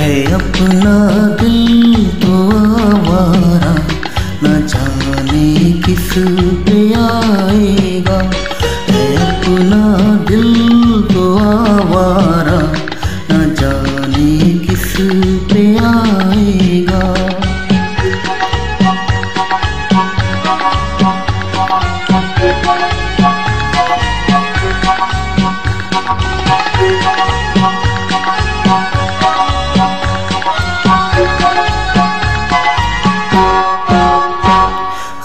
ऐ अपना दिल तो आवारा, न जाने किस पे आएगा। ऐ अपना दिल तो आवारा, न जाने किस पे आएगा।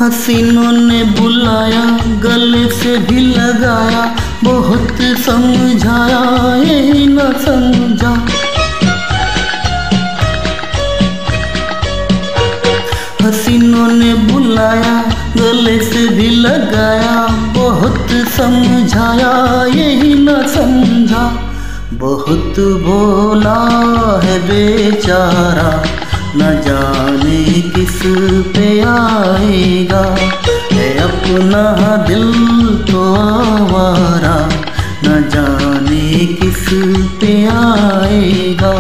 हसीनों ने बुलाया, गले से भी लगाया, बहुत समझाया यही न समझा। हसीनों ने बुलाया, गले से भी लगाया, बहुत समझाया यही न समझा। बहुत बोला है बेचारा, न जाने किस पे आएगा। ऐ अपना दिल तो आवारा, न जाने किस पे आएगा।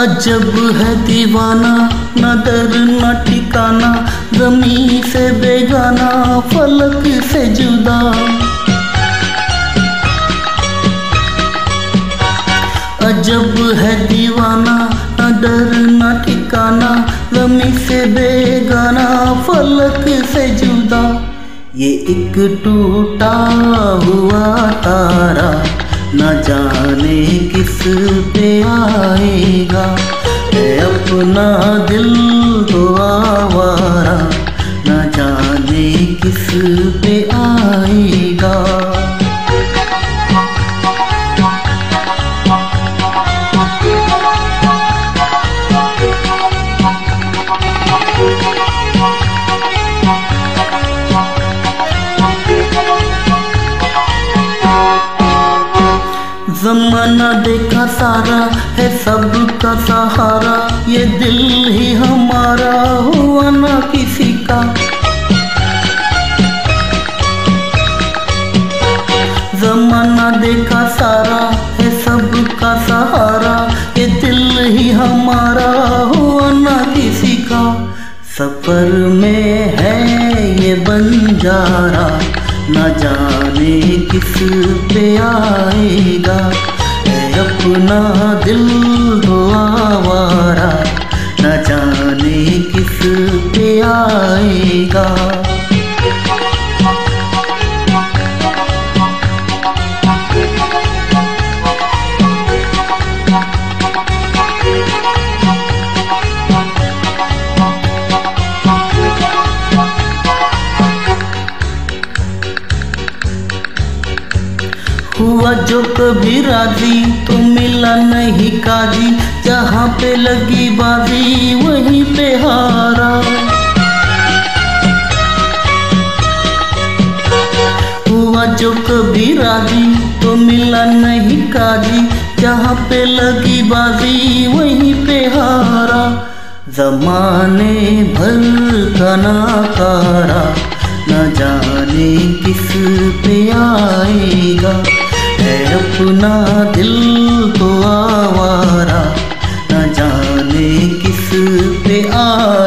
अजब है दीवाना, न दर न ठिकाना, ज़मीं से बेगाना, फलक से जुदा। अजब है दीवाना, न दर न ठिकाना, ज़मीं से बेगाना, फलक से जुदा। ये एक टूटा हुआ तारा, न जाने किस पे आएगा। ऐ अपना दिल तो आवारा, न जाने किस पे आएगा। ज़माना देखा सारा है सबका सहारा, ये दिल ही हमारा हुआ ना किसी का। ज़माना देखा सारा है सबका सहारा, ये दिल ही हमारा हुआ ना किसी का। सफर में है ये बंजारा, न जाने किस पे आएगा। ऐ अपना दिल तो आवारा, न जाने किस पे आएगा। हुआ जो कभी राजी, तो मिला नहीं काजी, जहाँ पे लगी बाजी वहीं पे हारा। हुआ जो कभी राजी, तो मिला नहीं काजी, जहाँ पे लगी बाजी वहीं पे हारा। ज़माने भर का नाकारा, न जाने किस पे आएगा। ऐ अपना दिल तो आवारा, न जाने किस पे आएगा।